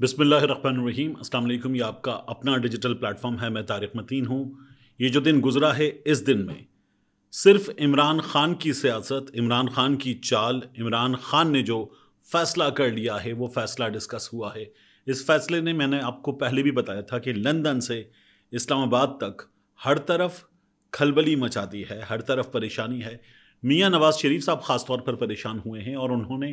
बिस्मिल्लाहिर्रहमानिर्रहीम। अस्सलाम वालेकुम। ये आपका अपना डिजिटल प्लेटफॉर्म है। मैं तारिक मतीन हूँ। ये जो दिन गुजरा है, इस दिन में सिर्फ इमरान खान की सियासत, इमरान खान की चाल, इमरान खान ने जो फ़ैसला कर लिया है वो फ़ैसला डिस्कस हुआ है। इस फैसले ने, मैंने आपको पहले भी बताया था कि लंदन से इस्लामाबाद तक हर तरफ खलबली मचा दी है, हर तरफ परेशानी है। मियां नवाज़ शरीफ साहब ख़ास तौर पर परेशान हुए हैं और उन्होंने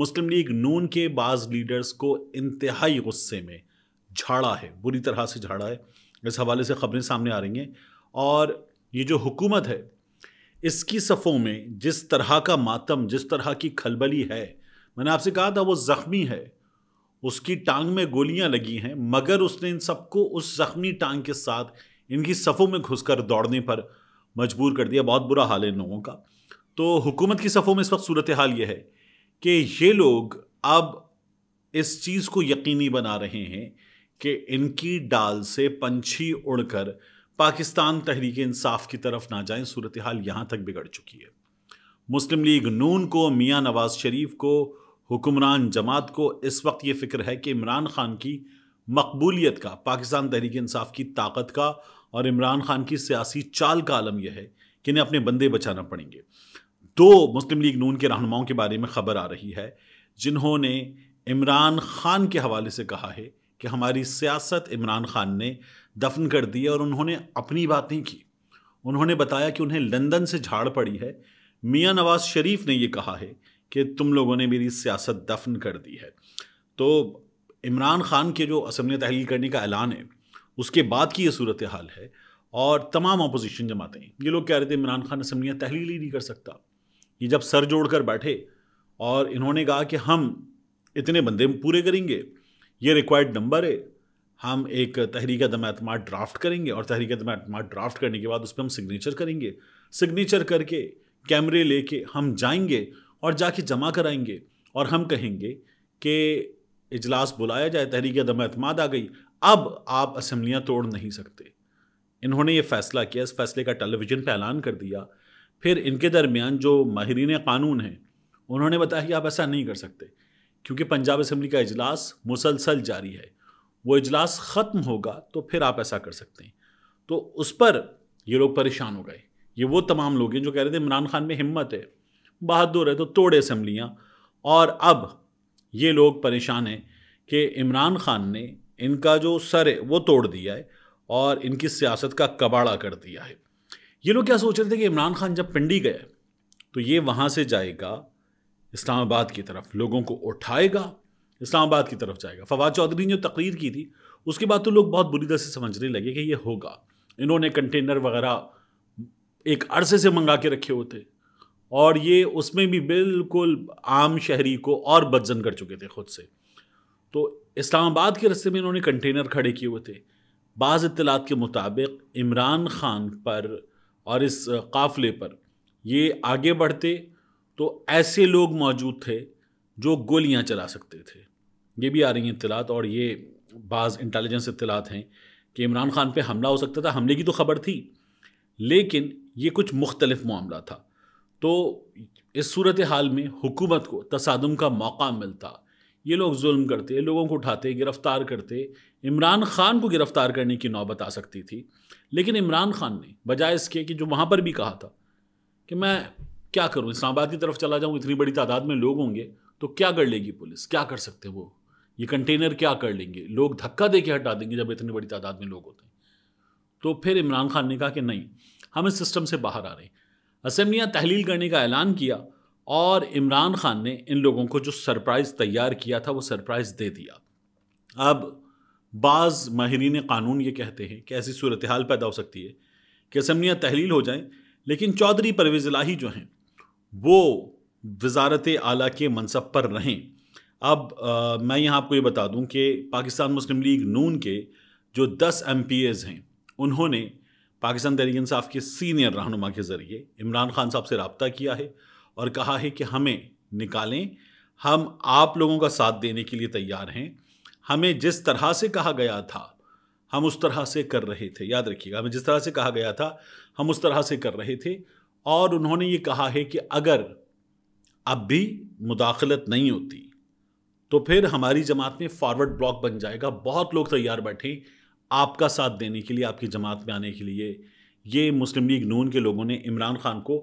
मुस्लिम लीग नून के बाज़ लीडर्स को इंतहाई गुस्से में झाड़ा है, बुरी तरह से झाड़ा है। इस हवाले से ख़बरें सामने आ रही हैं। और ये जो हुकूमत है, इसकी सफ़ों में जिस तरह का मातम, जिस तरह की खलबली है, मैंने आपसे कहा था वो ज़ख्मी है, उसकी टांग में गोलियां लगी हैं, मगर उसने इन सबको उस ज़ख्मी टांग के साथ इनकी सफ़ों में घुसकर दौड़ने पर मजबूर कर दिया। बहुत बुरा हाल है इन लोगों का। तो हुकूमत की सफ़ों में इस वक्त सूरत हाल ये है कि ये लोग अब इस चीज़ को यकीनी बना रहे हैं कि इनकी डाल से पंछी उड़कर पाकिस्तान तहरीक इंसाफ की तरफ ना जाएं। सूरत हाल यहाँ तक बिगड़ चुकी है। मुस्लिम लीग नून को, मियां नवाज शरीफ को, हुक्मरान जमात को इस वक्त ये फ़िक्र है कि इमरान खान की मकबूलियत का, पाकिस्तान तहरीक इंसाफ की ताकत का और इमरान खान की सियासी चाल का आलम यह है कि इन्हें अपने बंदे बचाना पड़ेंगे। दो मुस्लिम लीग नून के रहनुमाओं के बारे में ख़बर आ रही है जिन्होंने इमरान खान के हवाले से कहा है कि हमारी सियासत इमरान खान ने दफन कर दी है। और उन्होंने अपनी बात नहीं की, उन्होंने बताया कि उन्हें लंदन से झाड़ पड़ी है। मियां नवाज शरीफ ने यह कहा है कि तुम लोगों ने मेरी सियासत दफन कर दी है। तो इमरान खान के जो असेंबली तहलील करने का ऐलान है, उसके बाद की ये सूरत हाल है। और तमाम अपोजिशन जमातें, ये लोग कह रहे थे इमरान खान असेंबली तहलील ही नहीं कर सकता। ये जब सर जोड़ कर बैठे और इन्होंने कहा कि हम इतने बंदे पूरे करेंगे, ये रिक्वायर्ड नंबर है, हम एक तहरीक अदम-ए-एतमाद ड्राफ्ट करेंगे और तहरीक अदम-ए-एतमाद ड्राफ्ट करने के बाद उस पर हम सिग्नेचर करेंगे, सिग्नेचर करके कैमरे लेके हम जाएंगे और जाके जमा कराएंगे और हम कहेंगे कि इजलास बुलाया जाए, तहरीक अदम-ए-एतमाद आ गई, अब आप असेंबलियाँ तोड़ नहीं सकते। इन्होंने ये फ़ैसला किया। इस फैसले का टेलीविज़न पर ऐलान कर दिया। फिर इनके दरमियान जो माहिरीन कानून हैं, उन्होंने बताया कि आप ऐसा नहीं कर सकते क्योंकि पंजाब असेंबली का इजलास मुसलसल जारी है, वो इजलास ख़त्म होगा तो फिर आप ऐसा कर सकते हैं। तो उस पर ये लोग परेशान हो गए। ये वो तमाम लोग हैं जो कह रहे थे इमरान खान में हिम्मत है, बहादुर है, तो तोड़े असम्बलियाँ। और अब ये लोग परेशान हैं कि इमरान खान ने इनका जो सर है वो तोड़ दिया है और इनकी सियासत का कबाड़ा कर दिया है। ये लोग क्या सोच रहे थे कि इमरान खान जब पिंडी गया तो ये वहाँ से जाएगा इस्लामाबाद की तरफ, लोगों को उठाएगा, इस्लामाबाद की तरफ जाएगा। फवाद चौधरी ने जो तकरीर की थी उसके बाद तो लोग बहुत बुरी तरह से समझने लगे कि ये होगा। इन्होंने कंटेनर वगैरह एक अरसे से मंगा के रखे होते और ये उसमें भी बिल्कुल आम शहरी को और बदजन कर चुके थे खुद से। तो इस्लामाबाद के रस्ते में इन्होंने कंटेनर खड़े किए हुए थे। बाज़ इत्तलात के मुताबिक इमरान खान पर और इस काफ़िले पर ये आगे बढ़ते तो ऐसे लोग मौजूद थे जो गोलियां चला सकते थे। ये भी आ रही हैं इत्तलात और ये बाज़ इंटेलिजेंस इत्तलात हैं कि इमरान खान पे हमला हो सकता था। हमले की तो ख़बर थी लेकिन ये कुछ मुख्तलिफ मामला था। तो इस सूरत हाल में हुकूमत को तसादुम का मौका मिलता, ये लोग जुल्म करते, लोगों को उठाते, गिरफ़्तार करते। इमरान खान को गिरफ़्तार करने की नौबत आ सकती थी, लेकिन इमरान खान ने बजाय इसके कि जो वहाँ पर भी कहा था कि मैं क्या करूँ, इस्लामाबाद की तरफ चला जाऊँ, इतनी बड़ी तादाद में लोग होंगे तो क्या कर लेगी पुलिस, क्या कर सकते वो, ये कंटेनर क्या कर लेंगे, लोग धक्का दे के हटा देंगे जब इतनी बड़ी तादाद में लोग होते हैं। तो फिर इमरान खान ने कहा कि नहीं, हम इस सिस्टम से बाहर आ रहे हैं। असेंबलियाँ तहलील करने का ऐलान किया और इमरान खान ने इन लोगों को जो सरप्राइज़ तैयार किया था वो सरप्राइज़ दे दिया। अब बाज़ माहिरीन कानून ये कहते हैं कि ऐसी सूरत हाल पैदा हो सकती है कि असेंबलियाँ तहलील हो जाएँ, लेकिन चौधरी परवेज़ इलाही जो हैं वो वज़ारत आला के मनसब पर रहें। अब मैं यहाँ आपको ये बता दूँ कि पाकिस्तान मुस्लिम लीग नून के जो 10 MPAs हैं, उन्होंने पाकिस्तान तहरीक इंसाफ के सीनियर रहनुमा के ज़रिए इमरान खान साहब से रब्ता किया है और कहा है कि हमें निकालें, हम आप लोगों का साथ देने के लिए तैयार हैं, हमें जिस तरह से कहा गया था हम उस तरह से कर रहे थे। याद रखिएगा, हमें जिस तरह से कहा गया था हम उस तरह से कर रहे थे। और उन्होंने ये कहा है कि अगर अब भी मुदाखलत नहीं होती तो फिर हमारी जमात में फॉरवर्ड ब्लॉक बन जाएगा। बहुत लोग तैयार बैठे आपका साथ देने के लिए, आपकी जमात में आने के लिए। ये मुस्लिम लीग नून के लोगों ने इमरान खान को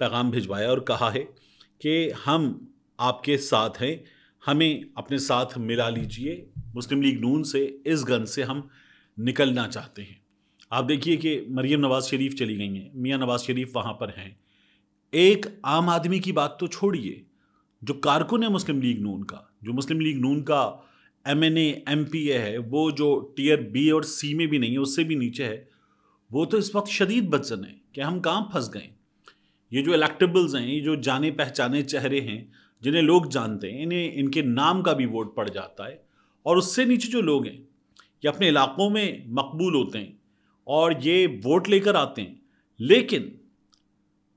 पैगाम भिजवाया और कहा है कि हम आपके साथ हैं, हमें अपने साथ मिला लीजिए, मुस्लिम लीग नून से इस गन से हम निकलना चाहते हैं। आप देखिए कि मरियम नवाज़ शरीफ चली गई हैं, मियां नवाज़ शरीफ वहाँ पर हैं। एक आम आदमी की बात तो छोड़िए, जो कारकुन है मुस्लिम लीग नून का, जो मुस्लिम लीग नून का MNA MPA है, वो जो Tier B और C में भी नहीं है, उससे भी नीचे है, वो तो इस वक्त शदीद बदज़न है कि हम कहाँ फंस गए। ये जो इलेक्टेबल्स हैं, ये जो जाने पहचाने चेहरे हैं, जिन्हें लोग जानते हैं, इन्हें इनके नाम का भी वोट पड़ जाता है। और उससे नीचे जो लोग हैं ये अपने इलाक़ों में मकबूल होते हैं और ये वोट लेकर आते हैं। लेकिन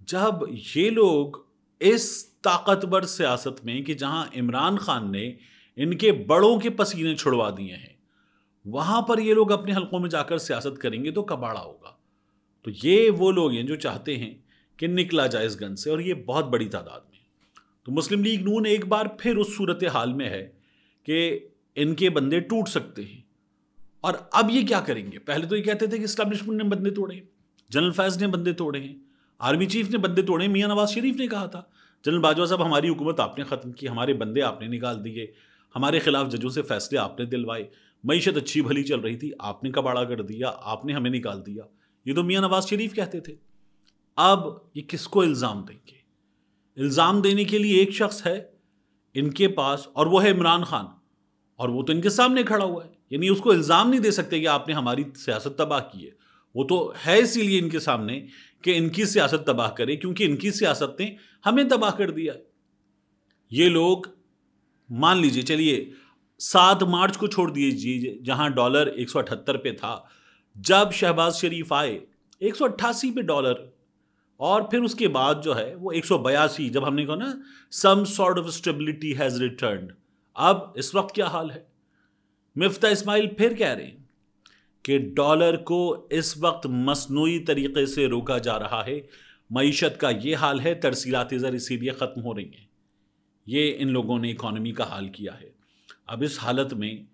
जब ये लोग इस ताकतवर सियासत में कि जहाँ इमरान ख़ान ने इनके बड़ों के पसीने छुड़वा दिए हैं, वहाँ पर ये लोग अपने हलकों में जाकर सियासत करेंगे तो कबाड़ा होगा। तो ये वो लोग हैं जो चाहते हैं कि निकला जाए इस गन से, और ये बहुत बड़ी तादाद में। तो मुस्लिम लीग नून एक बार फिर उस सूरत हाल में है कि इनके बंदे टूट सकते हैं। और अब ये क्या करेंगे? पहले तो ये कहते थे कि इस्टेब्लिशमेंट ने बंदे तोड़े, जनरल फैज़ ने बंदे तोड़े हैं, आर्मी चीफ ने बंदे तोड़े, मियां नवाज़ शरीफ ने कहा था जनरल बाजवा साहब हमारी हुकूमत आपने ख़त्म की, हमारे बंदे आपने निकाल दिए, हमारे खिलाफ जजों से फैसले आपने दिलवाए, मईशत अच्छी भली चल रही थी, आपने कबाड़ा कर दिया, आपने हमें निकाल दिया। ये तो मियां नवाज़ शरीफ कहते थे। अब ये किसको इल्ज़ाम देंगे? इल्ज़ाम देने के लिए एक शख्स है इनके पास, और वो है इमरान खान, और वो तो इनके सामने खड़ा हुआ है। यानी उसको इल्ज़ाम नहीं दे सकते कि आपने हमारी सियासत तबाह की है। वो तो है इसीलिए इनके सामने कि इनकी सियासत तबाह करे, क्योंकि इनकी सियासत ने हमें तबाह कर दिया। ये लोग मान लीजिए, चलिए 7 मार्च को छोड़ दीजिए जहां डॉलर 178 पे था, जब शहबाज शरीफ आए 188 पे डॉलर, और फिर उसके बाद जो है वो 182, जब हमने कहा ना some sort of stability has returned. अब इस वक्त क्या हाल है? मिफ्ता इस्माइल फिर कह रहे हैं कि डॉलर को इस वक्त मसनूई तरीक़े से रोका जा रहा है, मईशत का ये हाल है, तरसीलात ज़र इसीलिए ख़त्म हो रही हैं। ये इन लोगों ने इकॉनमी का हाल किया है। अब इस हालत में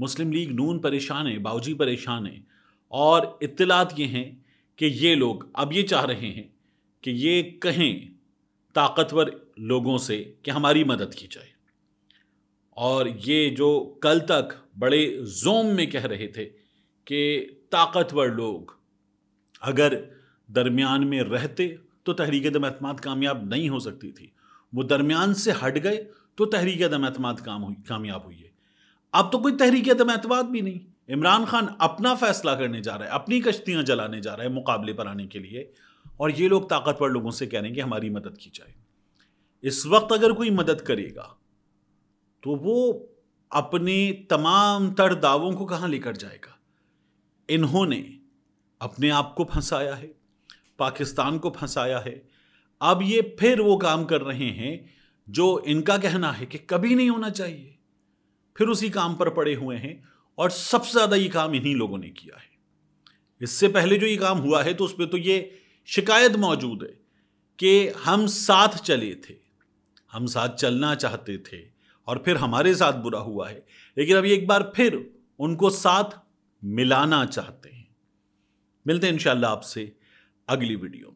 मुस्लिम लीग नून परेशान है, बावजी परेशान है, और इत्तलात ये हैं कि ये लोग अब ये चाह रहे हैं कि ये कहें ताकतवर लोगों से कि हमारी मदद की जाए। और ये जो कल तक बड़े जोम में कह रहे थे कि ताकतवर लोग अगर दरमियान में रहते तो तहरीक-ए-दम-ए-एतमाद कामयाब नहीं हो सकती थी, वो दरमियान से हट गए तो तहरीक-ए-दम-ए-एतमाद कामयाब हुई है। अब तो कोई तहरीक-ए-दम-ए-एतमाद भी नहीं। इमरान खान अपना फैसला करने जा रहा है, अपनी कश्तियां जलाने जा रहा है मुकाबले पर आने के लिए, और ये लोग ताकतवर लोगों से कह रहे हैं कि हमारी मदद की जाए। इस वक्त अगर कोई मदद करेगा तो वो अपने तमाम तर दावों को कहाँ लेकर जाएगा? इन्होंने अपने आप को फंसाया है, पाकिस्तान को फंसाया है। अब ये फिर वो काम कर रहे हैं जो इनका कहना है कि कभी नहीं होना चाहिए, फिर उसी काम पर पड़े हुए हैं। और सबसे ज़्यादा ये काम इन्हीं लोगों ने किया है। इससे पहले जो ये काम हुआ है तो उस पर तो ये शिकायत मौजूद है कि हम साथ चले थे, हम साथ चलना चाहते थे और फिर हमारे साथ बुरा हुआ है। लेकिन अब ये एक बार फिर उनको साथ मिलाना चाहते हैं। मिलते हैं इंशाल्लाह आपसे अगली वीडियो में।